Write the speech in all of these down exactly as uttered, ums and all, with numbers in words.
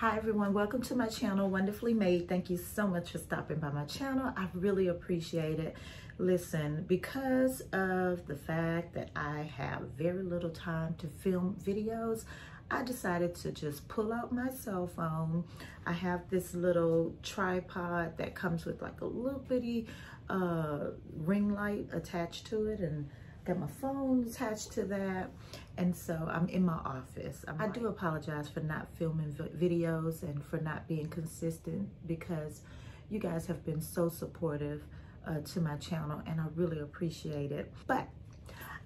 Hi everyone, welcome to my channel, Wonderfully Made. Thank you so much for stopping by my channel. I really appreciate it. Listen, because of the fact that I have very little time to film videos, I decided to just pull out my cell phone. I have this little tripod that comes with like a little bitty uh, ring light attached to it, and got my phone attached to that. And so I'm in my office. I'm I do apologize for not filming videos and for not being consistent, because you guys have been so supportive uh, to my channel and I really appreciate it. But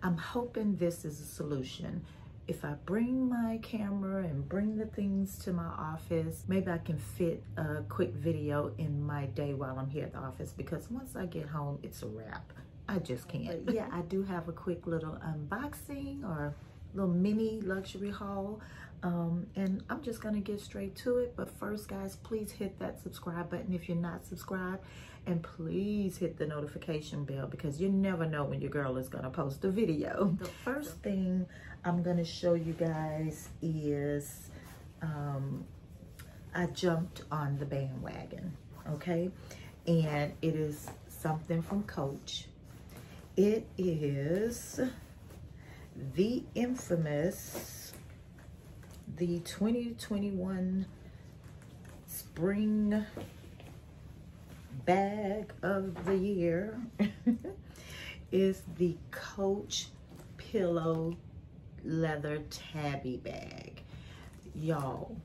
I'm hoping this is a solution. If I bring my camera and bring the things to my office, maybe I can fit a quick video in my day while I'm here at the office, because once I get home, it's a wrap. I just can't. But yeah, I do have a quick little unboxing or little mini luxury haul, um, and I'm just gonna get straight to it. But first, guys, please hit that subscribe button if you're not subscribed, and please hit the notification bell, because you never know when your girl is gonna post a video. The first thing I'm gonna show you guys is um, I jumped on the bandwagon, okay? And it is something from Coach. It is the infamous, the twenty twenty-one Spring Bag of the Year is the Coach Pillow Leather Tabby Bag. Y'all,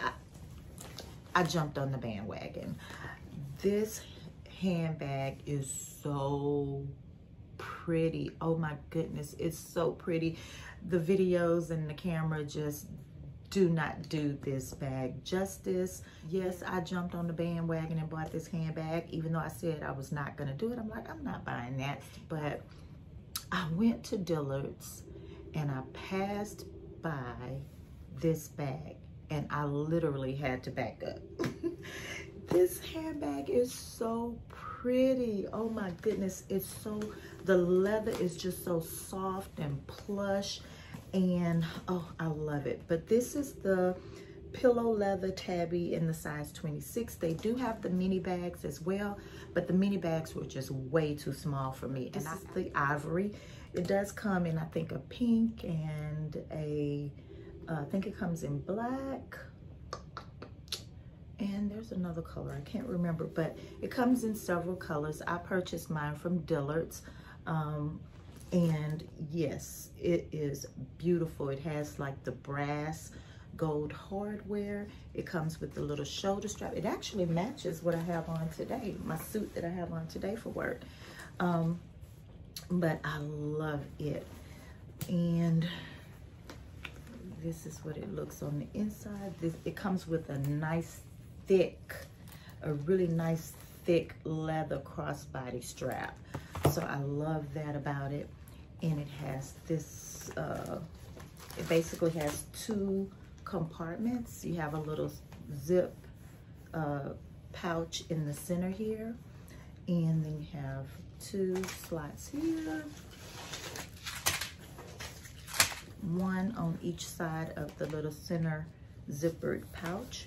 I, I jumped on the bandwagon. This handbag is so pretty. Oh my goodness, it's so pretty. The videos and the camera just do not do this bag justice. Yes, I jumped on the bandwagon and bought this handbag, even though I said I was not gonna do it. I'm like, I'm not buying that. But I went to Dillard's and I passed by this bag and I literally had to back up. This handbag is so pretty. Oh my goodness, it's so, the leather is just so soft and plush, and oh, I love it. But this is the Pillow Leather Tabby in the size twenty-six. They do have the mini bags as well, but the mini bags were just way too small for me. And this is the ivory. It does come in, I think, a pink and a, uh, I think it comes in black. And there's another color, I can't remember, but it comes in several colors. I purchased mine from Dillard's, um, and yes, it is beautiful. It has like the brass gold hardware. It comes with the little shoulder strap. It actually matches what I have on today, my suit that I have on today for work. Um, but I love it. And this is what it looks on the inside. This, it comes with a nice thick, a really nice thick leather crossbody strap. So I love that about it. And it has this, uh, it basically has two compartments. You have a little zip uh, pouch in the center here. And then you have two slots here. One on each side of the little center zippered pouch.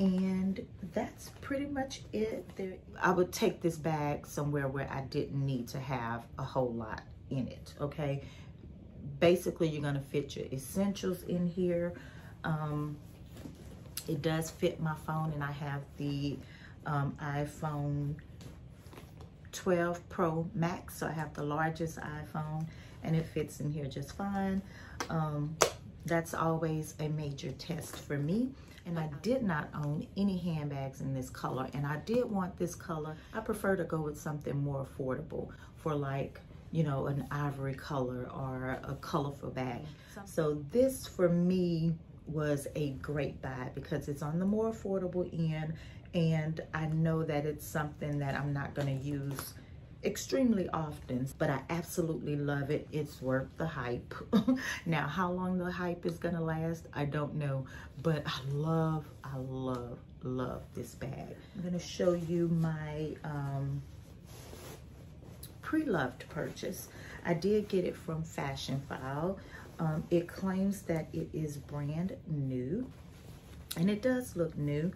And that's pretty much it. There, I would take this bag somewhere where I didn't need to have a whole lot in it, okay? Basically, you're gonna fit your essentials in here. Um, it does fit my phone, and I have the um, iPhone twelve Pro Max, so I have the largest iPhone, and it fits in here just fine. Um, that's always a major test for me. And I did not own any handbags in this color, and I did want this color. I prefer to go with something more affordable for, like, you know, an ivory color or a colorful bag. So this for me was a great buy, because it's on the more affordable end, and I know that it's something that I'm not gonna use extremely often, but I absolutely love it. It's worth the hype. Now, how long the hype is gonna last, I don't know, but I love, I love, love this bag. I'm gonna show you my um, pre-loved purchase. I did get it from Fashionphile. Um, it claims that it is brand new, and it does look new.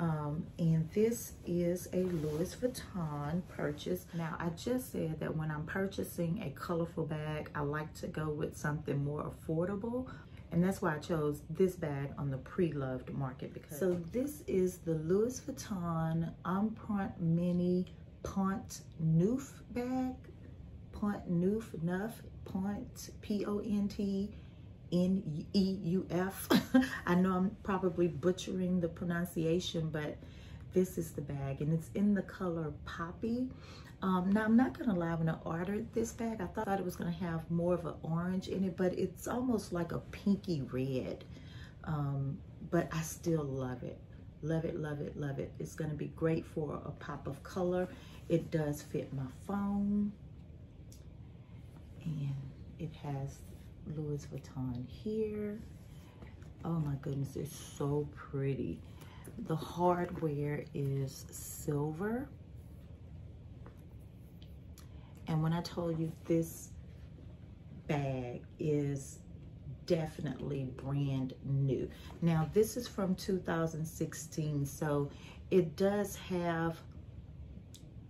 Um, and this is a Louis Vuitton purchase. Now, I just said that when I'm purchasing a colorful bag, I like to go with something more affordable. And that's why I chose this bag on the pre-loved market. Because so this is the Louis Vuitton Emprunt Mini Pont Neuf bag. Pont Neuf, Neuf, Pont, P O N T, N E U F. I know I'm probably butchering the pronunciation, but this is the bag, and it's in the color poppy. Um, now, I'm not gonna lie, when I ordered this bag, I thought it was gonna have more of an orange in it, but it's almost like a pinky red. Um, but I still love it. Love it, love it, love it. It's gonna be great for a pop of color. It does fit my phone, and it has Louis Vuitton here. Oh my goodness, it's so pretty. The hardware is silver. And when I told you this bag is definitely brand new. Now, this is from two thousand sixteen, so it does have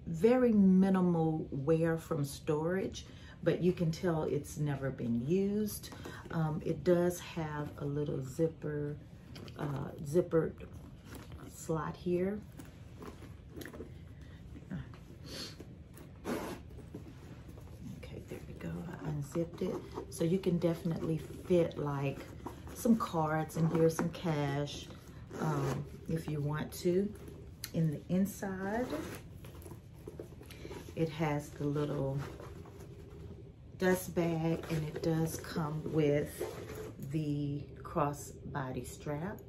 very minimal wear from storage, but you can tell it's never been used. Um, it does have a little zipper, uh, zippered slot here. Okay, there we go, I unzipped it. So you can definitely fit like some cards and here's some cash um, if you want to. In the inside, it has the little dust bag, and it does come with the crossbody strap.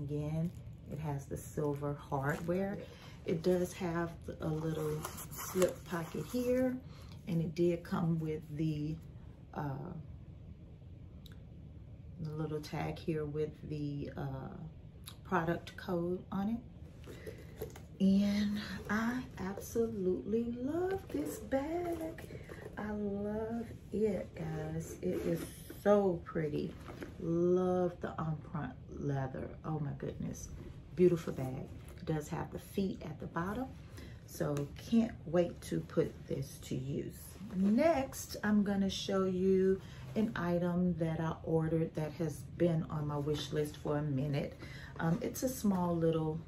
Again, it has the silver hardware. It does have a little slip pocket here, and it did come with the, uh, the little tag here with the uh, product code on it. And I absolutely love this bag. I love it, guys. It is so pretty. Love the Emprunt leather. Oh my goodness, beautiful bag. It does have the feet at the bottom, so can't wait to put this to use. Next, I'm gonna show you an item that I ordered that has been on my wish list for a minute. Um, it's a small little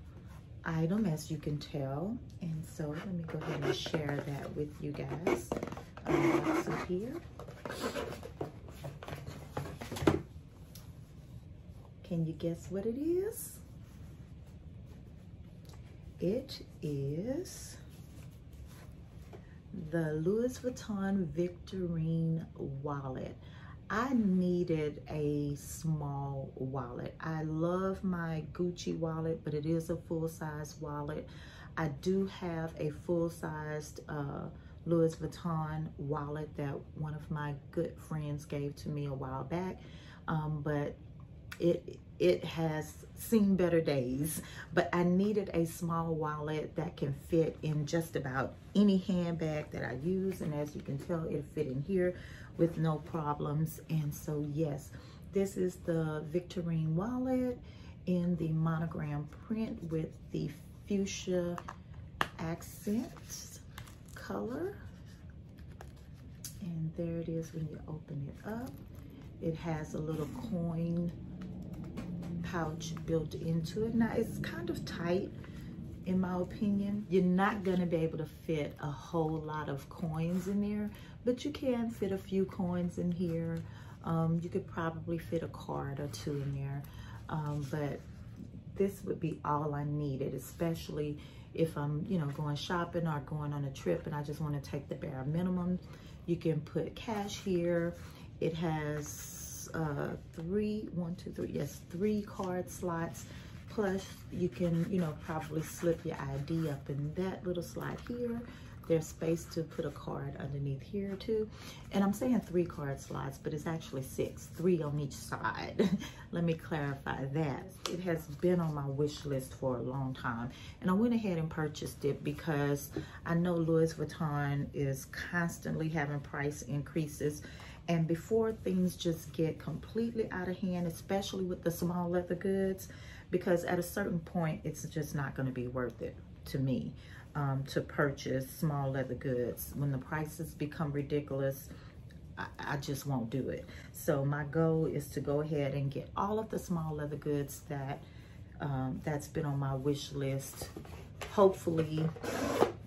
item, as you can tell, and so let me go ahead and share that with you guys. Um, so here, can you guess what it is? It is the Louis Vuitton Victorine wallet. I needed a small wallet. I love my Gucci wallet, but it is a full-size wallet. I do have a full-sized uh, Louis Vuitton wallet that one of my good friends gave to me a while back, um, but it it has seen better days. But I needed a small wallet that can fit in just about any handbag that I use, and as you can tell, it fit in here with no problems. And so yes, this is the Victorine wallet in the monogram print with the fuchsia accent color, and there it is when you open it up. It has a little coin pouch built into it. Now, it's kind of tight in my opinion. You're not gonna be able to fit a whole lot of coins in there, but you can fit a few coins in here. Um, you could probably fit a card or two in there, um, but this would be all I needed, especially if I'm, you know, going shopping or going on a trip and I just wanna take the bare minimum. You can put cash here. It has uh, three, one, two, three, yes, three card slots. Plus, you can, you know, probably slip your I D up in that little slot here. There's space to put a card underneath here too. And I'm saying three card slots, but it's actually six, three on each side. Let me clarify that. It has been on my wish list for a long time, and I went ahead and purchased it because I know Louis Vuitton is constantly having price increases, And before things just get completely out of hand, especially with the small leather goods, because at a certain point, it's just not going to be worth it to me um, to purchase small leather goods. When the prices become ridiculous, I, I just won't do it. So my goal is to go ahead and get all of the small leather goods that um, that's been on my wish list, hopefully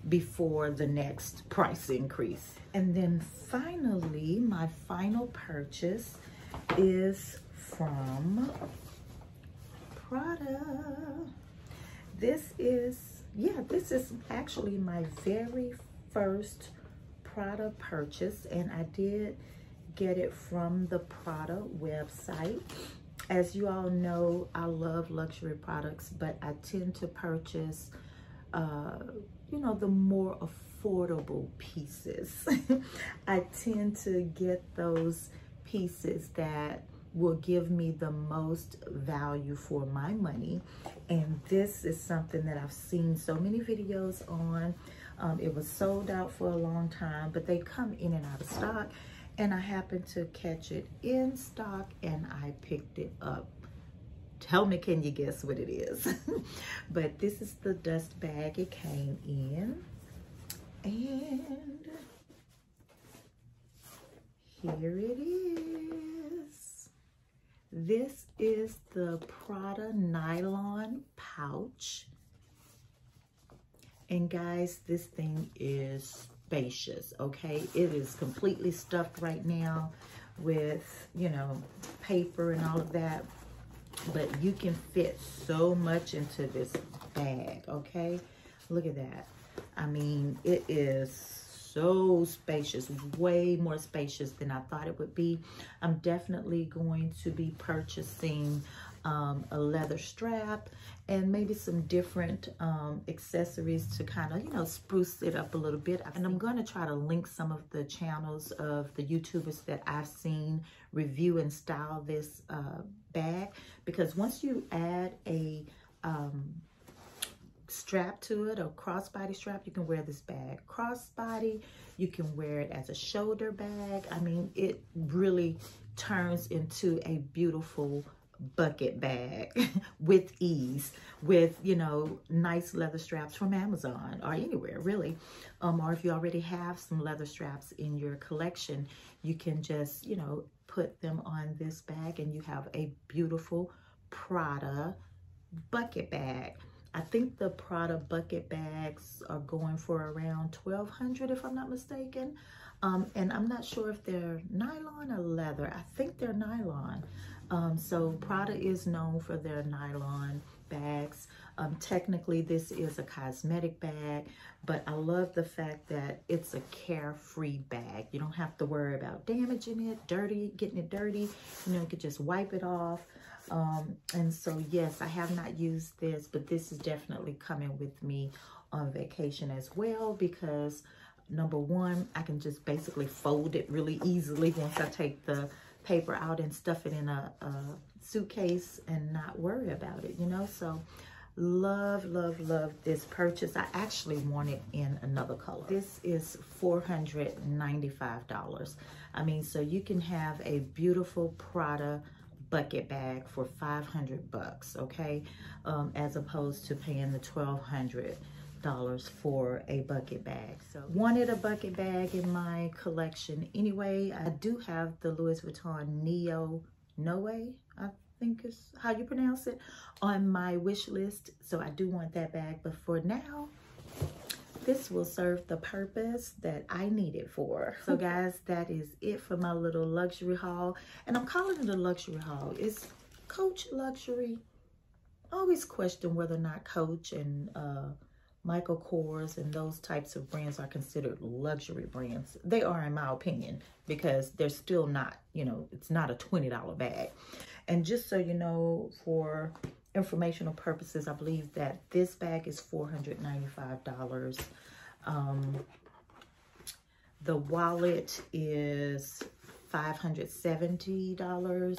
before the next price increase. And then finally, my final purchase is from Prada. This is, yeah, this is actually my very first Prada purchase, and I did get it from the Prada website. As you all know, I love luxury products, but I tend to purchase uh, you know, the more affordable pieces. I tend to get those pieces that will give me the most value for my money. And this is something that I've seen so many videos on. Um, it was sold out for a long time, but they come in and out of stock. And I happened to catch it in stock and I picked it up. Tell me, can you guess what it is? But this is the dust bag it came in. And here it is. This is the Prada nylon pouch. And guys, this thing is spacious, okay? It is completely stuffed right now with, you know, paper and all of that. But you can fit so much into this bag, okay? Look at that. I mean, it is so spacious, way more spacious than I thought it would be. I'm definitely going to be purchasing um, a leather strap and maybe some different um, accessories to kind of, you know, spruce it up a little bit. And I'm going to try to link some of the channels of the YouTubers that I've seen review and style this uh, bag, because once you add a um, strap to it, a crossbody strap, you can wear this bag crossbody. You can wear it as a shoulder bag. I mean, it really turns into a beautiful bucket bag with ease, with, you know, nice leather straps from Amazon or anywhere really. Um, or if you already have some leather straps in your collection, you can just, you know, put them on this bag and you have a beautiful Prada bucket bag. I think the Prada bucket bags are going for around twelve hundred dollars if I'm not mistaken. Um, and I'm not sure if they're nylon or leather. I think they're nylon. Um, so Prada is known for their nylon bags. Um, technically, this is a cosmetic bag, but I love the fact that it's a carefree bag. You don't have to worry about damaging it, dirty, getting it dirty. You know, you could just wipe it off. Um, and so, yes, I have not used this, but this is definitely coming with me on vacation as well, because number one, I can just basically fold it really easily once I take the paper out and stuff it in a, a suitcase and not worry about it, you know? So love, love, love this purchase. I actually want it in another color. This is four hundred ninety-five dollars. I mean, so you can have a beautiful Prada bucket bag for five hundred bucks, okay? Um, as opposed to paying the twelve hundred dollars for a bucket bag. So wanted a bucket bag in my collection anyway. I do have the Louis Vuitton Neo Noe, I think is how you pronounce it, on my wish list. So I do want that bag, but for now, this will serve the purpose that I need it for. So guys, that is it for my little luxury haul. And I'm calling it a luxury haul. It's Coach Luxury. I always question whether or not Coach and uh, Michael Kors and those types of brands are considered luxury brands. They are, in my opinion, because they're still not, you know, it's not a twenty dollar bag. And just so you know, for informational purposes, I believe that this bag is four hundred ninety-five dollars. Um, the wallet is five hundred seventy dollars.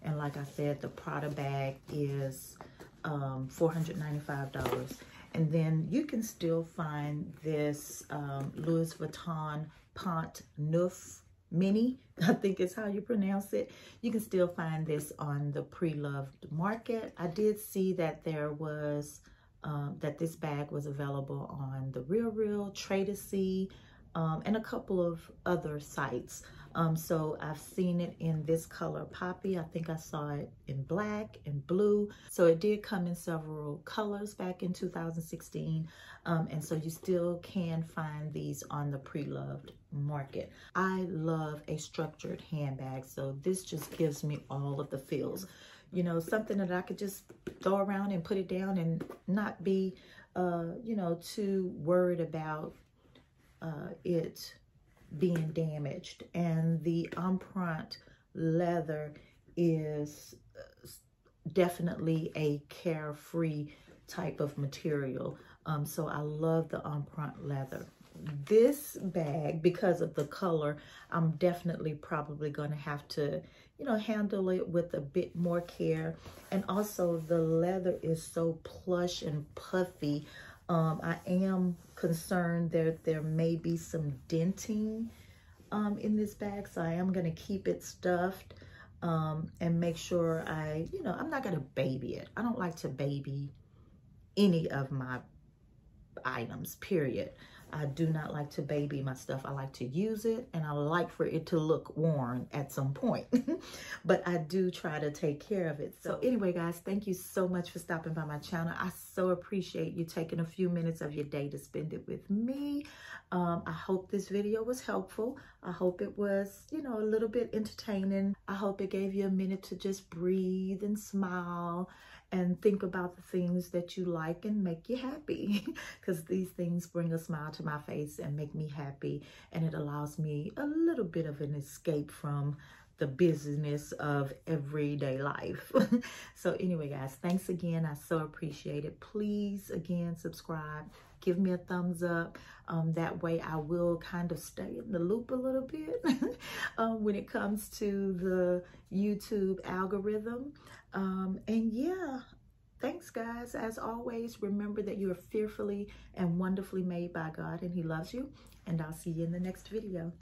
And like I said, the Prada bag is um, four hundred ninety-five dollars. And then you can still find this um, Louis Vuitton Pont Neuf Mini, I think is how you pronounce it. You can still find this on the pre-loved market. I did see that there was um, that this bag was available on TheRealReal, Trade-A-See, um, and a couple of other sites. Um, so I've seen it in this color poppy. I think I saw it in black and blue. So it did come in several colors back in two thousand sixteen. Um, and so you still can find these on the pre-loved market. I love a structured handbag. So this just gives me all of the feels. You know, something that I could just throw around and put it down and not be, uh, you know, too worried about uh, it being damaged. And the Emprunt leather is definitely a carefree type of material. Um, so I love the Emprunt leather. This bag, because of the color, I'm definitely probably going to have to, you know, handle it with a bit more care. And also the leather is so plush and puffy. Um, I am concerned that there may be some denting um, in this bag, so I am going to keep it stuffed um, and make sure I, you know, I'm not going to baby it. I don't like to baby any of my items, period. I do not like to baby my stuff. I like to use it, and I like for it to look worn at some point. But I do try to take care of it. So anyway, guys, thank you so much for stopping by my channel. I so appreciate you taking a few minutes of your day to spend it with me. Um, I hope this video was helpful. I hope it was, you know, a little bit entertaining. I hope it gave you a minute to just breathe and smile and think about the things that you like and make you happy, because these things bring a smile to my face and make me happy, and it allows me a little bit of an escape from the busyness of everyday life. So anyway, guys, thanks again. I so appreciate it. Please, again, subscribe. Give me a thumbs up. Um, that way I will kind of stay in the loop a little bit um, when it comes to the YouTube algorithm. Um, and yeah, thanks, guys. As always, remember that you are fearfully and wonderfully made by God, and He loves you. And I'll see you in the next video.